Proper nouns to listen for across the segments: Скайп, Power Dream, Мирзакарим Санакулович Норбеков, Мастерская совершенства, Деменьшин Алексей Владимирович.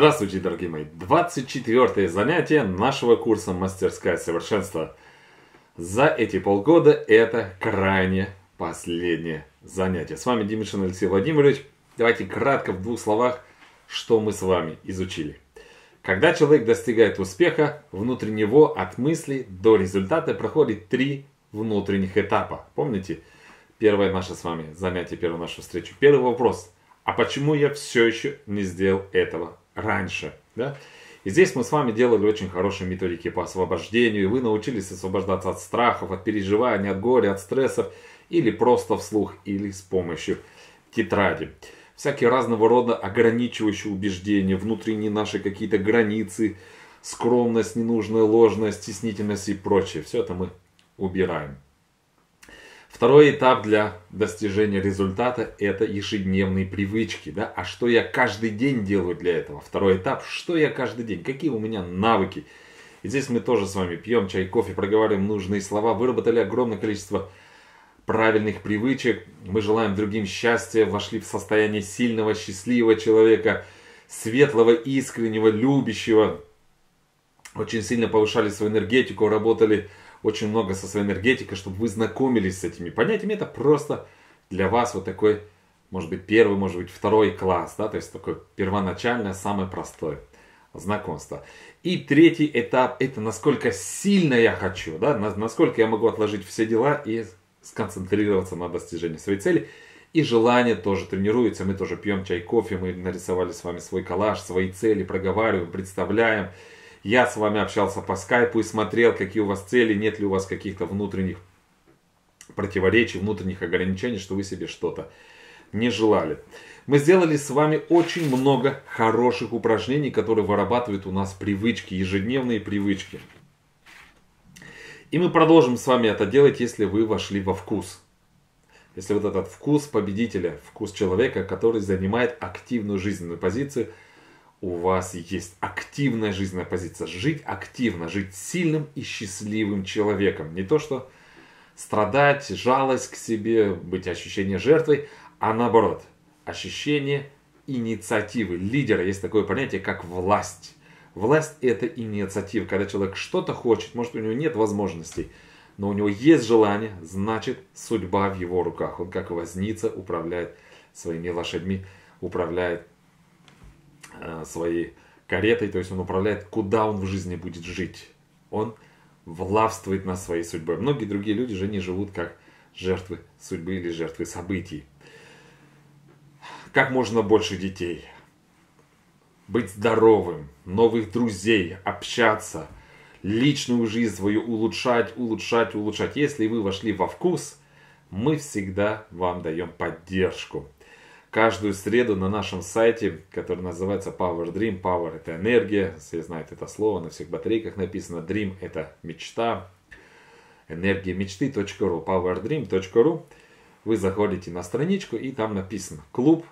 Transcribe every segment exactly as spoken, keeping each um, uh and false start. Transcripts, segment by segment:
Здравствуйте, дорогие мои! двадцать четвёртое занятие нашего курса «Мастерская совершенства». За эти полгода это крайне последнее занятие. С вами Деменьшин Алексей Владимирович. Давайте кратко в двух словах, что мы с вами изучили. Когда человек достигает успеха, внутри него от мысли до результата проходит три внутренних этапа. Помните, первое наше с вами занятие, первую нашу встречу. Первый вопрос. А почему я все еще не сделал этого раньше? Да? И здесь мы с вами делали очень хорошие методики по освобождению. И вы научились освобождаться от страхов, от переживаний, от горя, от стрессов. Или просто вслух, или с помощью тетради. Всякие разного рода ограничивающие убеждения, внутренние наши какие-то границы, скромность, ненужная ложность, стеснительность и прочее. Все это мы убираем. Второй этап для достижения результата – это ежедневные привычки. Да? А что я каждый день делаю для этого? Второй этап – что я каждый день? Какие у меня навыки? И здесь мы тоже с вами пьем чай, кофе, проговариваем нужные слова, выработали огромное количество правильных привычек. Мы желаем другим счастья, вошли в состояние сильного, счастливого человека, светлого, искреннего, любящего. Очень сильно повышали свою энергетику, работали очень много со своей энергетикой, чтобы вы знакомились с этими понятиями. Это просто для вас вот такой, может быть, первый, может быть, второй класс, да, то есть такое первоначальное, самое простое знакомство. И третий этап, это насколько сильно я хочу, да, насколько я могу отложить все дела и сконцентрироваться на достижении своей цели. И желание тоже тренируется, мы тоже пьем чай, кофе, мы нарисовали с вами свой коллаж, свои цели, проговариваем, представляем. Я с вами общался по скайпу и смотрел, какие у вас цели, нет ли у вас каких-то внутренних противоречий, внутренних ограничений, что вы себе что-то не желали. Мы сделали с вами очень много хороших упражнений, которые вырабатывают у нас привычки, ежедневные привычки. И мы продолжим с вами это делать, если вы вошли во вкус. Если вот этот вкус победителя, вкус человека, который занимает активную жизненную позицию, у вас есть активная жизненная позиция. Жить активно, жить сильным и счастливым человеком. Не то, что страдать, жалость к себе, быть ощущение жертвой, а наоборот. Ощущение инициативы, лидера. Есть такое понятие, как власть. Власть – это инициатива. Когда человек что-то хочет, может, у него нет возможностей, но у него есть желание, значит, судьба в его руках. Он как возница управляет своими лошадьми, управляет своей каретой, то есть он управляет, куда он в жизни будет жить. Он властвует над своей судьбой. Многие другие люди же не живут как жертвы судьбы или жертвы событий. Как можно больше детей. Быть здоровым, новых друзей, общаться, личную жизнь свою улучшать, улучшать, улучшать. Если вы вошли во вкус, мы всегда вам даем поддержку. Каждую среду на нашем сайте, который называется Power Dream. Power – это энергия, все знают это слово, на всех батарейках написано. Dream – это мечта, энергия мечты точка ру, powerdream точка ру. Вы заходите на страничку и там написано «Клуб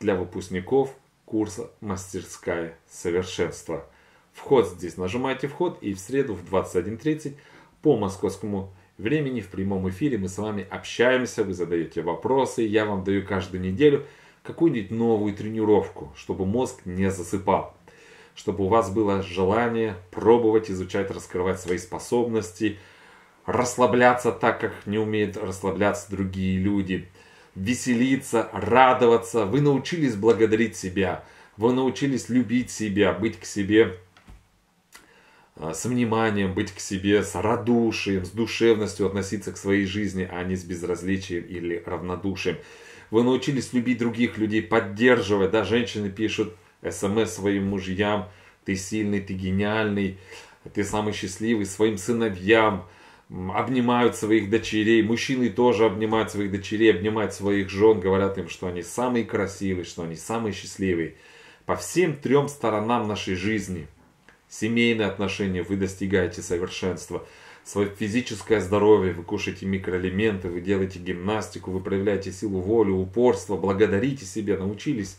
для выпускников курса «Мастерская совершенства». Вход здесь, нажимаете «Вход» и в среду в двадцать один тридцать по московскому времени в прямом эфире мы с вами общаемся, вы задаете вопросы, я вам даю каждую неделю какую-нибудь новую тренировку, чтобы мозг не засыпал, чтобы у вас было желание пробовать, изучать, раскрывать свои способности, расслабляться так, как не умеют расслабляться другие люди, веселиться, радоваться. Вы научились благодарить себя, вы научились любить себя, быть к себе с вниманием, быть к себе с радушием, с душевностью относиться к своей жизни, а не с безразличием или равнодушием. Вы научились любить других людей, поддерживать. Да, женщины пишут смс своим мужьям: ты сильный, ты гениальный, ты самый счастливый. Своим сыновьям обнимают своих дочерей. Мужчины тоже обнимают своих дочерей, обнимают своих жен, говорят им, что они самые красивые, что они самые счастливые. По всем трем сторонам нашей жизни. Семейные отношения, вы достигаете совершенства, свое физическое здоровье, вы кушаете микроэлементы, вы делаете гимнастику, вы проявляете силу воли, упорство, благодарите себя, научились,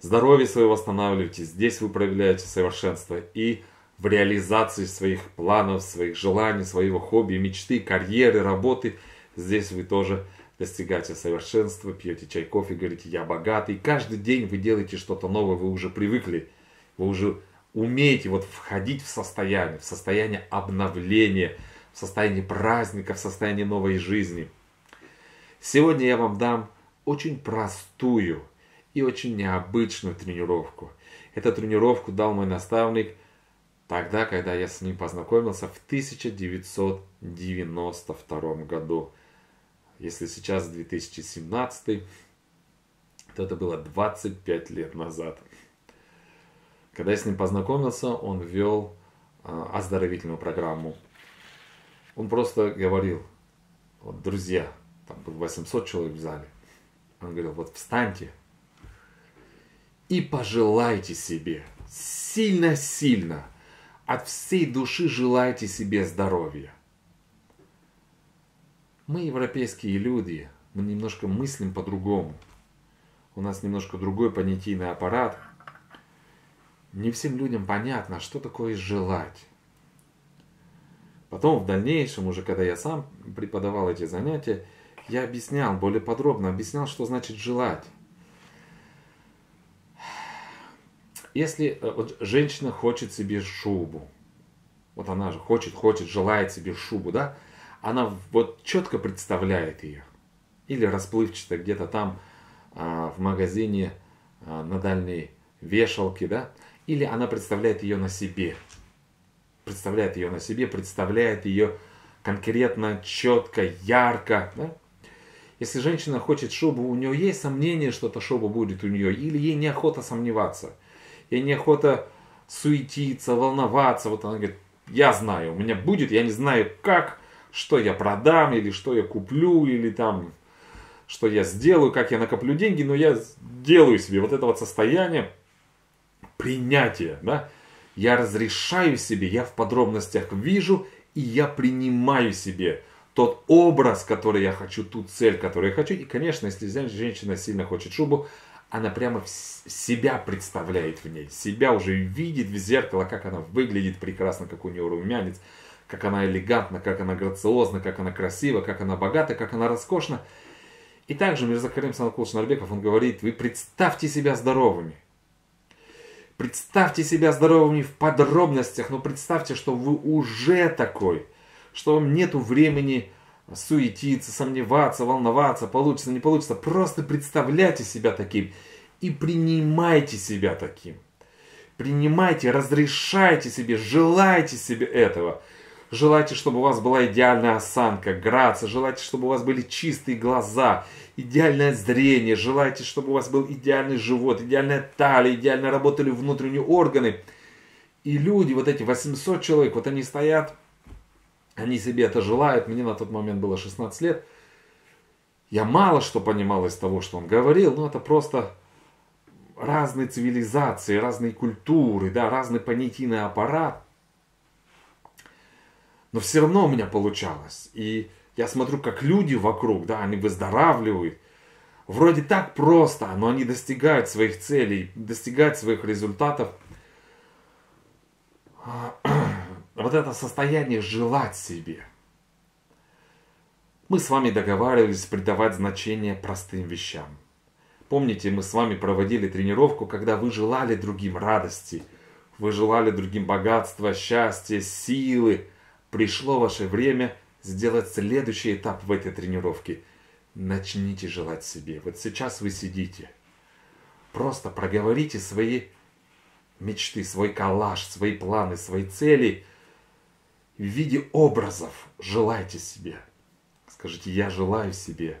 здоровье свое восстанавливаете, здесь вы проявляете совершенство и в реализации своих планов, своих желаний, своего хобби, мечты, карьеры, работы, здесь вы тоже достигаете совершенства, пьете чай, кофе, говорите «я богатый», каждый день вы делаете что-то новое, вы уже привыкли. Вы уже умеете вот входить в состояние, в состояние обновления, в состояние праздника, в состояние новой жизни. Сегодня я вам дам очень простую и очень необычную тренировку. Эту тренировку дал мой наставник тогда, когда я с ним познакомился в тысяча девятьсот девяносто втором году. Если сейчас две тысячи семнадцатый, то это было двадцать пять лет назад. Когда я с ним познакомился, он вел оздоровительную программу. Он просто говорил: вот, друзья, там было восемьсот человек в зале. Он говорил: вот встаньте и пожелайте себе, сильно-сильно, от всей души желайте себе здоровья. Мы, европейские люди, мы немножко мыслим по-другому. У нас немножко другой понятийный аппарат. Не всем людям понятно, что такое желать. Потом в дальнейшем, уже когда я сам преподавал эти занятия, я объяснял, более подробно объяснял, что значит желать. Если вот женщина хочет себе шубу, вот она же хочет, хочет, желает себе шубу, да? Она вот четко представляет ее. Или расплывчато где-то там а, в магазине а, на дальней вешалке, да? Или она представляет ее на себе. Представляет ее на себе, представляет ее конкретно, четко, ярко. Да? Если женщина хочет шубу, у нее есть сомнение, что эта шуба будет у нее. Или ей неохота сомневаться. Ей неохота суетиться, волноваться. Вот она говорит: я знаю, у меня будет, я не знаю как. Что я продам, или что я куплю, или там, что я сделаю, как я накоплю деньги, но я делаю себе вот это вот состояние принятия, да? Я разрешаю себе, я в подробностях вижу, и я принимаю себе тот образ, который я хочу, ту цель, которую я хочу. И, конечно, если женщина сильно хочет шубу, она прямо себя представляет в ней, себя уже видит в зеркало, как она выглядит прекрасно, как у нее румянец, как она элегантна, как она грациозна, как она красива, как она богата, как она роскошна. И также Мирзакарим Санакулович Норбеков, он говорит: вы представьте себя здоровыми. Представьте себя здоровыми в подробностях, но представьте, что вы уже такой, что вам нету времени суетиться, сомневаться, волноваться, получится, не получится. Просто представляйте себя таким и принимайте себя таким. Принимайте, разрешайте себе, желайте себе этого. Желайте, чтобы у вас была идеальная осанка, грация. Желайте, чтобы у вас были чистые глаза, идеальное зрение. Желайте, чтобы у вас был идеальный живот, идеальная талия, идеально работали внутренние органы. И люди, вот эти восемьсот человек, вот они стоят, они себе это желают. Мне на тот момент было шестнадцать лет. Я мало что понимал из того, что он говорил, но это просто разные цивилизации, разные культуры, да, разный понятийный аппарат. Но все равно у меня получалось. И я смотрю, как люди вокруг, да, они выздоравливают. Вроде так просто, но они достигают своих целей, достигают своих результатов. Вот это состояние желать себе. Мы с вами договаривались придавать значение простым вещам. Помните, мы с вами проводили тренировку, когда вы желали другим радости. Вы желали другим богатства, счастья, силы. Пришло ваше время сделать следующий этап в этой тренировке. Начните желать себе. Вот сейчас вы сидите. Просто проговорите свои мечты, свой коллаж, свои планы, свои цели. В виде образов желайте себе. Скажите: я желаю себе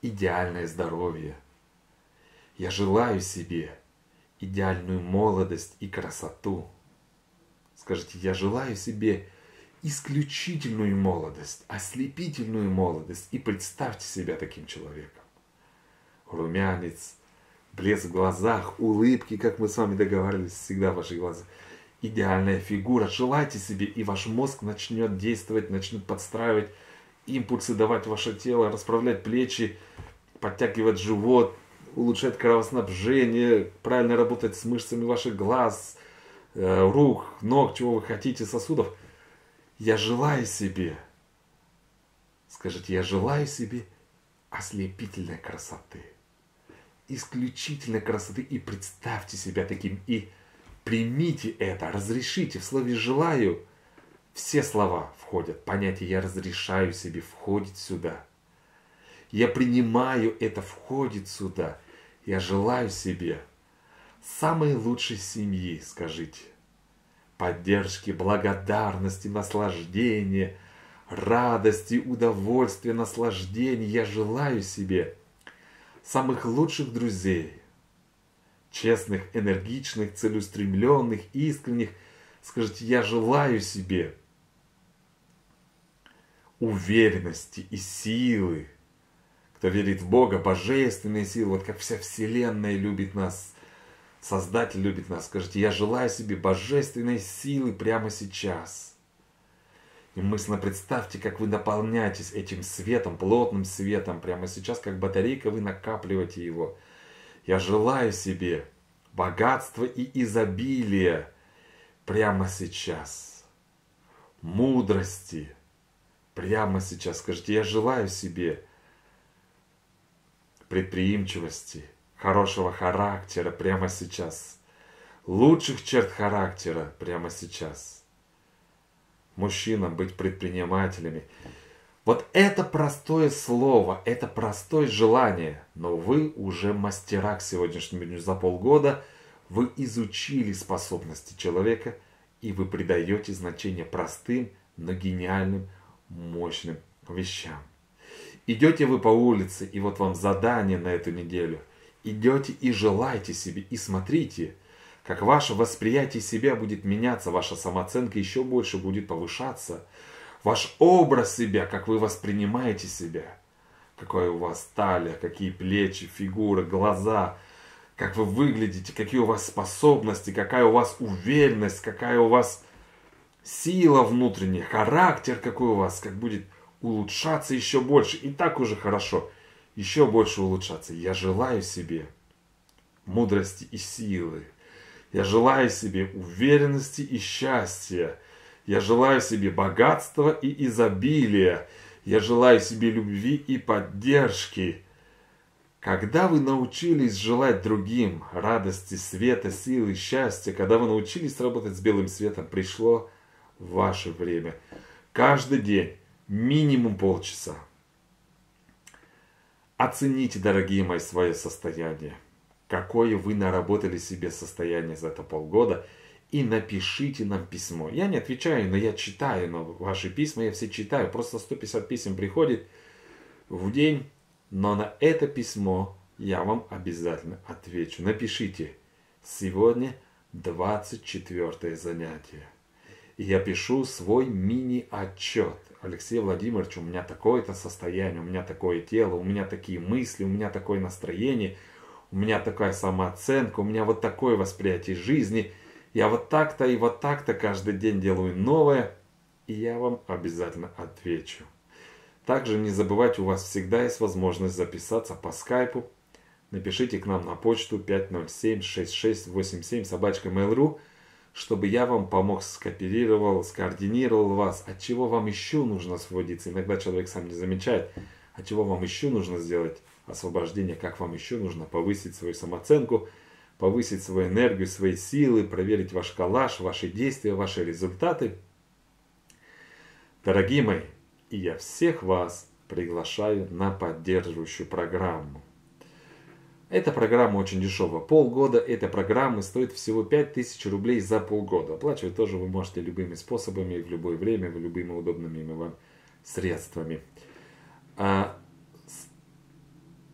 идеальное здоровье. Я желаю себе идеальную молодость и красоту. Скажите: я желаю себе исключительную молодость, ослепительную молодость. И представьте себя таким человеком. Румянец, блеск в глазах, улыбки, как мы с вами договаривались, всегда ваши глаза. Идеальная фигура. Желайте себе, и ваш мозг начнет действовать, начнет подстраивать импульсы, давать ваше тело, расправлять плечи, подтягивать живот, улучшать кровоснабжение, правильно работать с мышцами ваших глаз, рук, ног, чего вы хотите, сосудов. Я желаю себе, скажите, я желаю себе ослепительной красоты, исключительной красоты. И представьте себя таким, и Примите это, разрешите. В слове «желаю» все слова входят. Понятие «я разрешаю себе» входит сюда. Я принимаю это входит сюда. Я желаю себе самой лучшей семьи, скажите. Поддержки, благодарности, наслаждения, радости, удовольствия, наслаждения. Я желаю себе самых лучших друзей. Честных, энергичных, целеустремленных, искренних. Скажите, я желаю себе уверенности и силы. Кто верит в Бога, божественные силы, вот как вся Вселенная любит нас, Создатель любит нас. Скажите, я желаю себе божественной силы прямо сейчас. И мысленно представьте, как вы наполняетесь этим светом, плотным светом прямо сейчас, как батарейка, вы накапливаете его. Я желаю себе богатства и изобилия прямо сейчас. Мудрости прямо сейчас. Скажите, я желаю себе предприимчивости, хорошего характера прямо сейчас. Лучших черт характера прямо сейчас. Мужчинам быть предпринимателями. Вот это простое слово, это простое желание. Но вы уже мастера к сегодняшнему дню. За полгода вы изучили способности человека, и вы придаете значение простым, но гениальным, мощным вещам. Идете вы по улице, и вот вам задание на эту неделю. Идете и желайте себе, и смотрите, как ваше восприятие себя будет меняться, ваша самооценка еще больше будет повышаться. Ваш образ себя, как вы воспринимаете себя, какая у вас талия, какие плечи, фигура, глаза, как вы выглядите, какие у вас способности, какая у вас уверенность, какая у вас сила внутренняя, характер какой у вас, как будет улучшаться еще больше. И так уже хорошо, еще больше улучшаться. Я желаю себе мудрости и силы. Я желаю себе уверенности и счастья. Я желаю себе богатства и изобилия. Я желаю себе любви и поддержки. Когда вы научились желать другим радости, света, силы, счастья, когда вы научились работать с белым светом, пришло ваше время. Каждый день, минимум полчаса. Оцените, дорогие мои, свое состояние. Какое вы наработали себе состояние за это полгода. И напишите нам письмо. Я не отвечаю, но я читаю но ваши письма, я все читаю. Просто сто пятьдесят писем приходит в день, но на это письмо я вам обязательно отвечу. Напишите: сегодня двадцать четвёртое занятие. И я пишу свой мини-отчет. Алексей Владимирович, у меня такое-то состояние, у меня такое тело, у меня такие мысли, у меня такое настроение, у меня такая самооценка, у меня вот такое восприятие жизни. Я вот так-то и вот так-то каждый день делаю новое, и я вам обязательно отвечу. Также не забывайте, у вас всегда есть возможность записаться по скайпу. Напишите к нам на почту пять ноль семь шесть шесть восемь семь собачка mail точка ру, чтобы я вам помог, скооперировал, скоординировал вас. От чего вам еще нужно освободиться? Иногда человек сам не замечает, от чего вам еще нужно сделать освобождение, как вам еще нужно повысить свою самооценку, повысить свою энергию, свои силы, проверить ваш коллаж, ваши действия, ваши результаты. Дорогие мои, и я всех вас приглашаю на поддерживающую программу. Эта программа очень дешевая. Полгода этой программы стоит всего пять тысяч рублей за полгода. Оплачивать тоже вы можете любыми способами, в любое время, в любыми удобными вам средствами.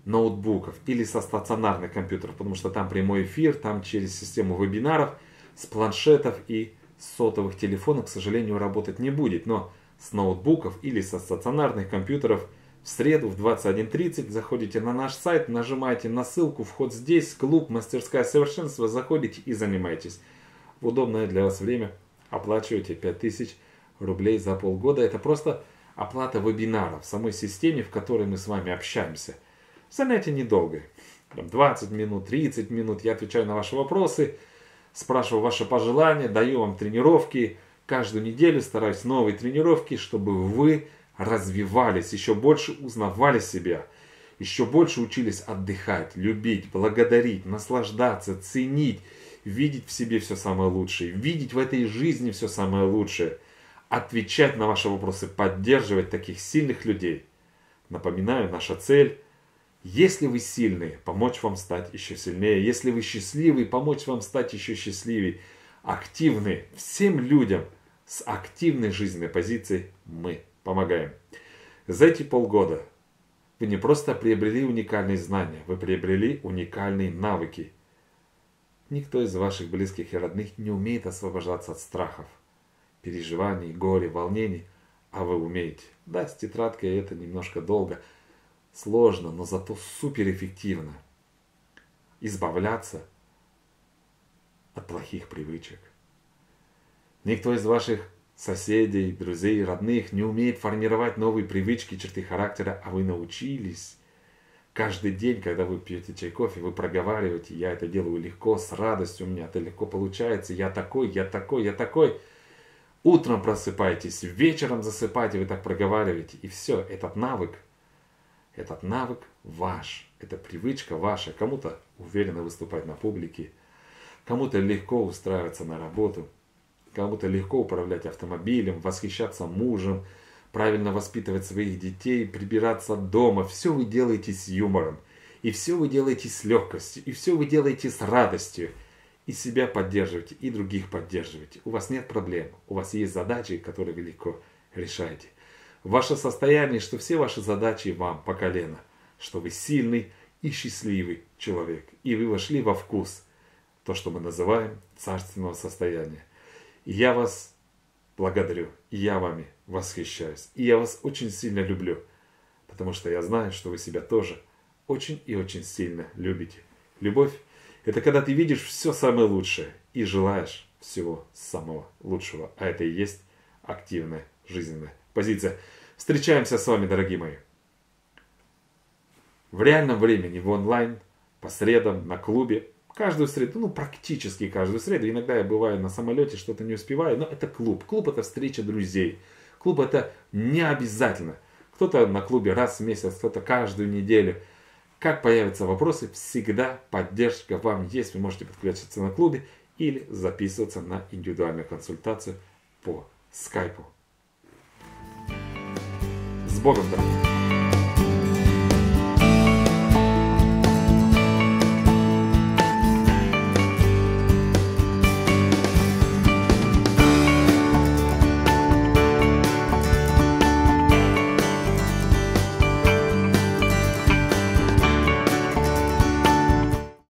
Ноутбуков или со стационарных компьютеров, потому что там прямой эфир, там через систему вебинаров, с планшетов и сотовых телефонов, к сожалению, работать не будет. Но с ноутбуков или со стационарных компьютеров в среду в двадцать один тридцать заходите на наш сайт, нажимаете на ссылку «Вход здесь», клуб «Мастерская совершенства», заходите и занимаетесь. В удобное для вас время оплачиваете пять тысяч рублей за полгода. Это просто оплата вебинаров в самой системе, в которой мы с вами общаемся. Занятие недолгое, двадцать минут, тридцать минут, я отвечаю на ваши вопросы, спрашиваю ваши пожелания, даю вам тренировки, каждую неделю стараюсь новые тренировки, чтобы вы развивались, еще больше узнавали себя, еще больше учились отдыхать, любить, благодарить, наслаждаться, ценить видеть в себе все самое лучшее, видеть в этой жизни все самое лучшее, отвечать на ваши вопросы, поддерживать таких сильных людей. Напоминаю, наша цель, если вы сильные, помочь вам стать еще сильнее, если вы счастливые, помочь вам стать еще счастливее, активные, всем людям с активной жизненной позицией мы помогаем. За эти полгода вы не просто приобрели уникальные знания, вы приобрели уникальные навыки. Никто из ваших близких и родных не умеет освобождаться от страхов, переживаний, горя, волнений, а вы умеете. Да, с тетрадкой это немножко долго, сложно, но зато суперэффективно. Избавляться от плохих привычек. Никто из ваших соседей, друзей, родных не умеет формировать новые привычки, черты характера, а вы научились. Каждый день, когда вы пьете чай, кофе, вы проговариваете: я это делаю легко, с радостью, у меня это легко получается, я такой, я такой, я такой. Утром просыпаетесь, вечером засыпаете, вы так проговариваете. И все, этот навык, этот навык ваш, эта привычка ваша. Кому-то уверенно выступать на публике, кому-то легко устраиваться на работу, кому-то легко управлять автомобилем, восхищаться мужем, правильно воспитывать своих детей, прибираться дома. Все вы делаете с юмором. И все вы делаете с легкостью. И все вы делаете с радостью. И себя поддерживаете, и других поддерживаете. У вас нет проблем. У вас есть задачи, которые вы легко решаете. Ваше состояние, что все ваши задачи вам по колено. Что вы сильный и счастливый человек. И вы вошли во вкус. То, что мы называем царственного состояния. И я вас благодарю. И я вами восхищаюсь. И я вас очень сильно люблю. Потому что я знаю, что вы себя тоже очень и очень сильно любите. Любовь – это когда ты видишь все самое лучшее и желаешь всего самого лучшего. А это и есть активная жизненная позиция. Встречаемся с вами, дорогие мои. В реальном времени, в онлайн, по средам, на клубе. Каждую среду, ну практически каждую среду. Иногда я бываю на самолете, что-то не успеваю, но это клуб. Клуб — это встреча друзей. Клуб — это не обязательно. Кто-то на клубе раз в месяц, кто-то каждую неделю. Как появятся вопросы, всегда поддержка вам есть. Вы можете подключиться на клубе или записываться на индивидуальную консультацию по скайпу. С Богом, дорогие!